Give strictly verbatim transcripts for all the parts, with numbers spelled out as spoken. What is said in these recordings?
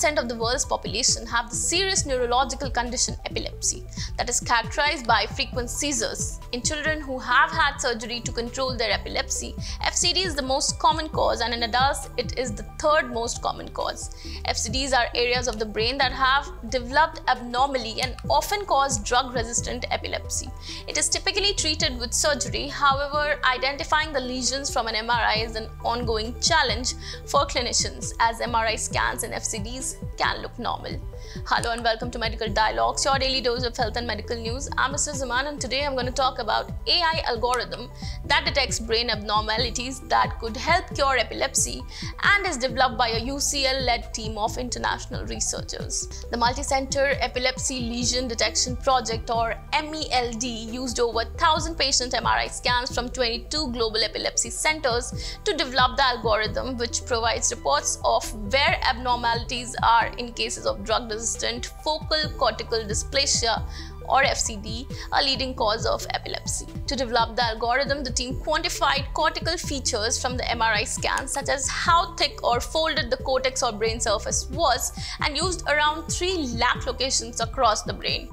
ninety percent of the world's population have the serious neurological condition epilepsy that is characterized by frequent seizures. In children who have had surgery to control their epilepsy, F C D is the most common cause, and in adults it is the third most common cause. F C Ds are areas of the brain that have developed abnormally and often cause drug-resistant epilepsy. It is typically treated with surgery. However, identifying the lesions from an M R I is an ongoing challenge for clinicians, as M R I scans in F C Ds can look normal. Hello and welcome to Medical Dialogues, your daily dose of health and medical news. I'm Mister Zaman, and today I'm going to talk about A I algorithm that detects brain abnormalities that could help cure epilepsy and is developed by a U C L-led team of international researchers. The Multicenter Epilepsy Lesion Detection Project, or M E L D, used over one thousand patient M R I scans from twenty-two global epilepsy centers to develop the algorithm, which provides reports of where abnormalities are in cases of drug-resistant focal cortical dysplasia, or F C D, a leading cause of epilepsy. To develop the algorithm, the team quantified cortical features from the M R I scans, such as how thick or folded the cortex or brain surface was, and used around three lakh locations across the brain.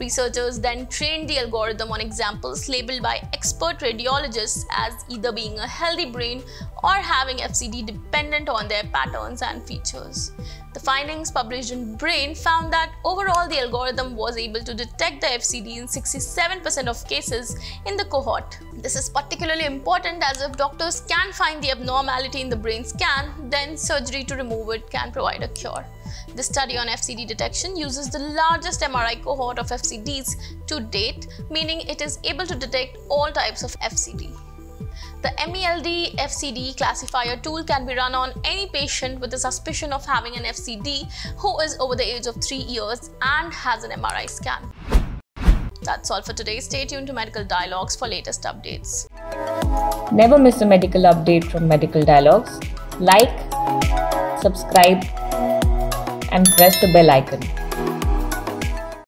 Researchers then trained the algorithm on examples labeled by expert radiologists as either being a healthy brain or having F C D, dependent on their patterns and features. The findings published in Brain found that overall the algorithm was able to detect the F C D in sixty-seven percent of cases in the cohort. This is particularly important, as if doctors can find the abnormality in the brain scan, then surgery to remove it can provide a cure. The study on F C D detection uses the largest M R I cohort of F C Ds to date, meaning it is able to detect all types of F C D. The M E L D F C D classifier tool can be run on any patient with a suspicion of having an F C D who is over the age of three years and has an M R I scan. That's all for today. Stay tuned to Medical Dialogues for latest updates. Never miss a medical update from Medical Dialogues. Like, subscribe, and press the bell icon.